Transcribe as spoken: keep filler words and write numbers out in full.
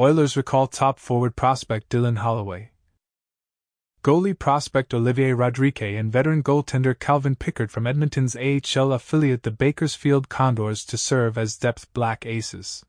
Oilers recall top forward prospect Dylan Holloway, goalie prospect Olivier Rodrique and veteran goaltender Calvin Pickard from Edmonton's A H L affiliate the Bakersfield Condors to serve as depth Black Aces.